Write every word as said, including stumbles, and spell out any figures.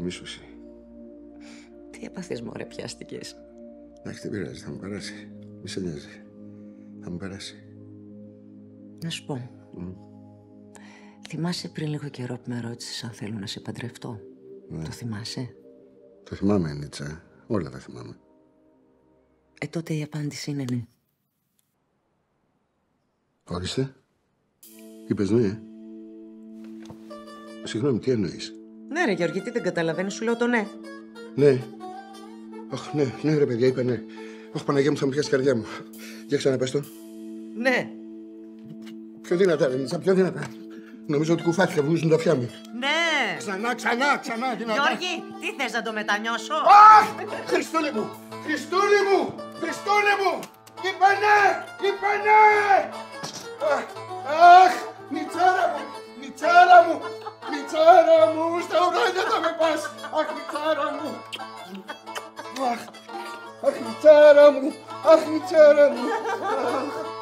Κοιμήσου εσύ. Τι έπαθες, μωρέ, πιάστηκες? Εντάξει, δεν πειράζει, θα μου περάσει. Μη σε νοιάζει. Θα μου περάσει. Να σου πω. Mm. Θυμάσαι πριν λίγο καιρό που με ρώτησες αν θέλω να σε παντρευτώ? Ναι. Το θυμάσαι? Το θυμάμαι, Νίτσα. Όλα τα θυμάμαι. Ε, τότε η απάντηση είναι ναι. Ορίστε. Είπες ναι, ε. Συγγνώμη, τι εννοείς? Ναι ρε Γιώργη, τι δεν καταλαβαίνεις, σου λέω το ναι. Ναι. Αχ, ναι, ναι ρε παιδιά, είπα ναι. Αχ, Παναγία μου, θα μου πιάσει η καρδιά μου. Για ξαναπες το. Ναι. Πιο δυνατά, ρε Νίτσα, πιο δυνατά. Νομίζω ότι κουφάθηκα, βγουν στην ταφιά μου. Ναι. Ξανά, ξανά, ξανά, δυνατά. Γιώργη, τι θες να το μετανιώσω? Αχ, Χριστούλη μου, Χριστούλη μου, Χριστούλη μου. Είπα ναι, είπα ναι. Αχ, Νιτσάρα μου, Νιτσάρα μου. Νιτσάρα μου, στα ουράνια θα με πας. Αχ, Νιτσάρα μου. Αχ, Νιτσάρα μου, αχ, Νιτσάρα μου.